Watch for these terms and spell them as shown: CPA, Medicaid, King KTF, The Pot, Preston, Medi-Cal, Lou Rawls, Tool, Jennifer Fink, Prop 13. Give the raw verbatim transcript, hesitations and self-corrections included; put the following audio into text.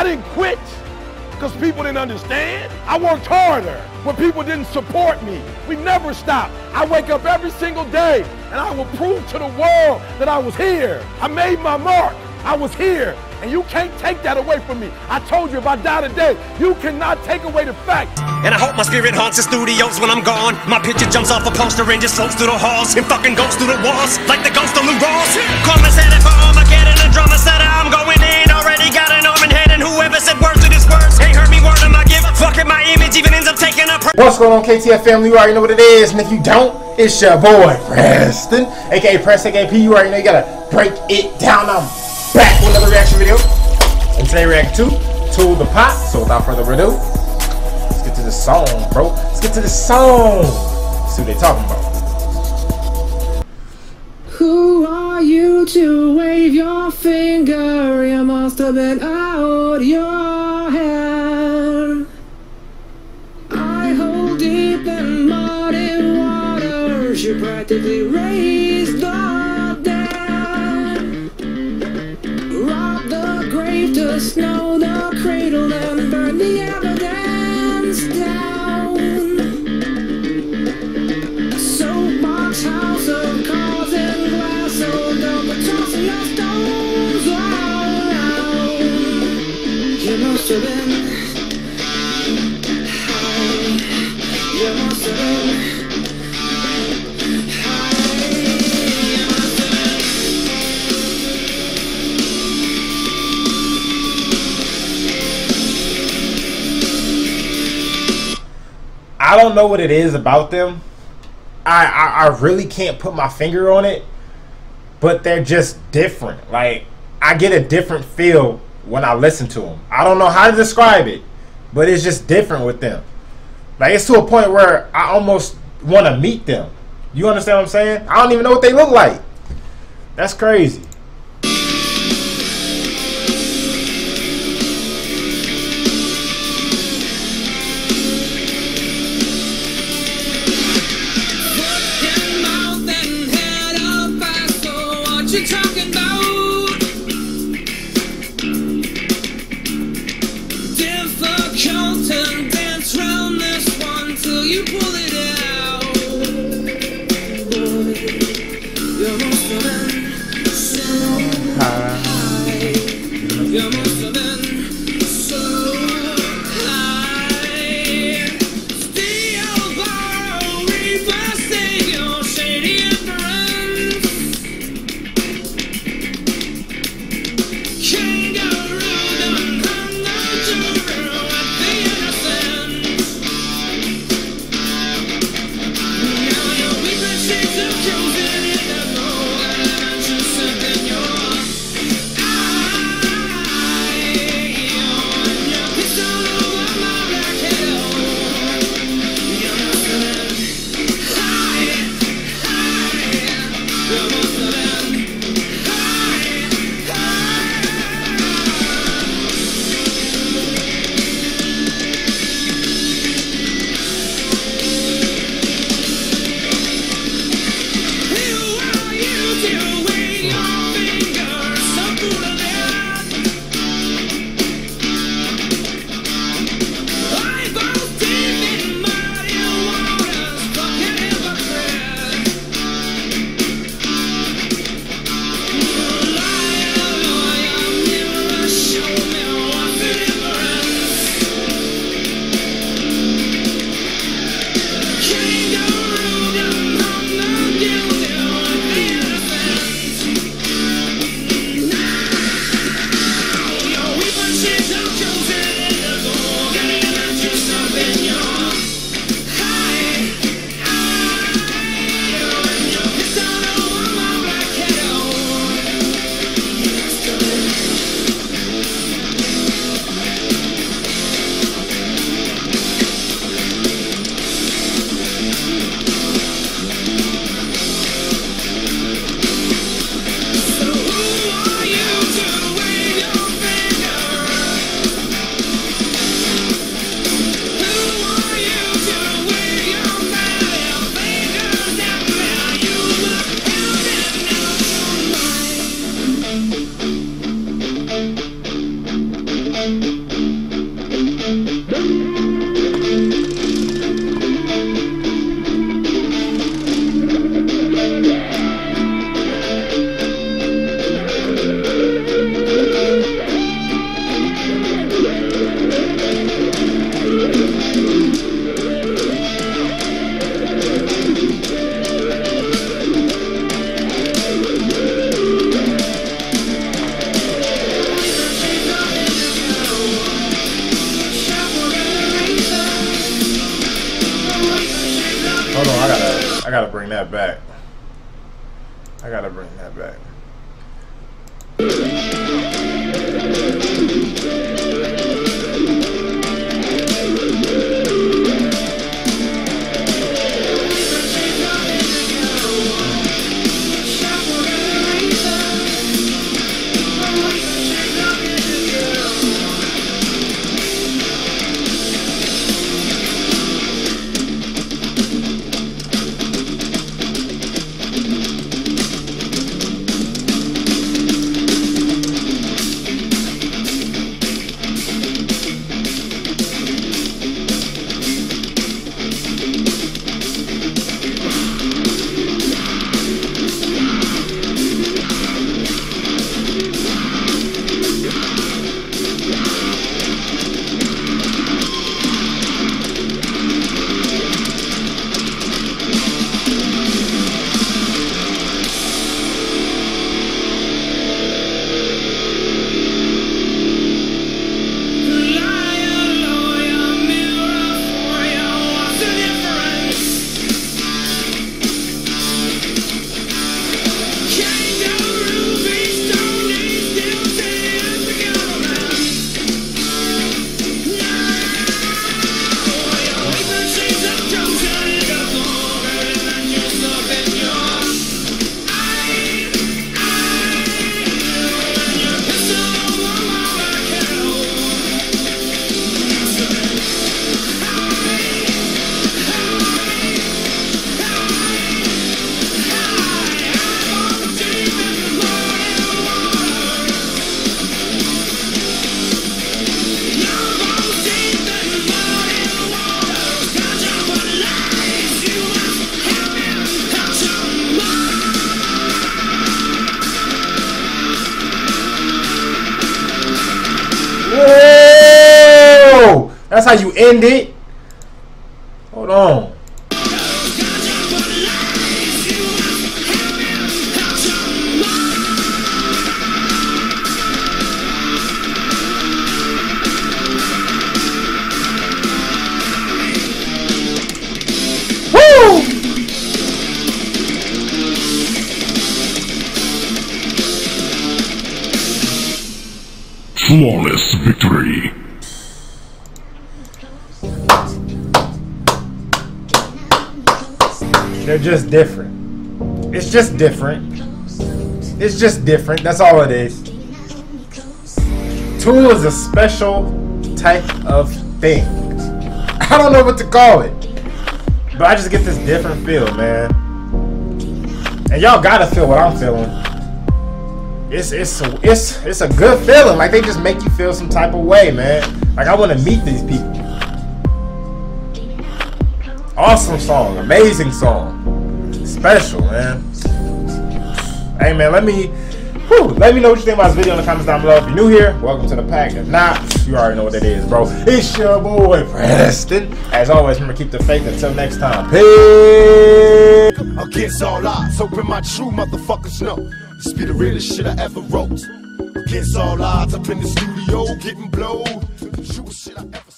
I didn't quit because people didn't understand. I worked harder when people didn't support me. We never stopped. I wake up every single day and I will prove to the world that I was here. I made my mark. I was here. And you can't take that away from me. I told you, if I die today, you cannot take away the fact. And I hope my spirit haunts the studios when I'm gone. My picture jumps off a poster and just floats through the halls and fucking goes through the walls like the ghost of Lou Rawls. Call me Santa for Armageddon, a drama setter. I'm going in, already got an arm and head, and whoever said words to this words ain't heard me word of my gift. Fucking my image even ends up taking up. What's going on, K T F family? You already know what it is, and if you don't, it's your boy Preston, aka Press, aka P. You already know you gotta break it down. I'm back with another reaction video, and today react to Tool, The Pot. So without further ado, let's get to the song, bro. Let's get to the song. See what they talking about. Who are you to wave your finger? You must have been out your head. I hold deep in mud and waters. You practically raised the dead. To snow the cradle and burn the evidence down. Soapbox house of cars and glass, so don't be tossing your stones around. You must have been high. You must have been. I don't know what it is about them. I, I I really can't put my finger on it, but they're just different. Like, I get a different feel when I listen to them. I don't know how to describe it, but it's just different with them. Like, it's to a point where I almost want to meet them. You understand what I'm saying? I don't even know what they look like. That's crazy. Kangaroo, the hunger to ruin the innocent. I gotta bring that back. I gotta bring that back. That's how you end it? Hold on. Woo! Flawless victory. They're just different. It's just different. It's just different. That's all it is. Tool is a special type of thing. I don't know what to call it, but I just get this different feel, man. And y'all gotta feel what I'm feeling. It's it's a, it's it's a good feeling. Like they just make you feel some type of way, man. Like I want to meet these people. Awesome song, amazing song, special, man. Hey man, let me whew, let me know what you think about this video in the comments down below. If you're new here, welcome to the pack. If not, you already know what it is, bro. It's your boy Preston. As always, remember, keep the faith. Until next time, peace. I'll get all out, so bring my true motherfuckers know. This be the realest shit I ever wrote. Against all odds, up in the studio, getting blowed. The truest shit I ever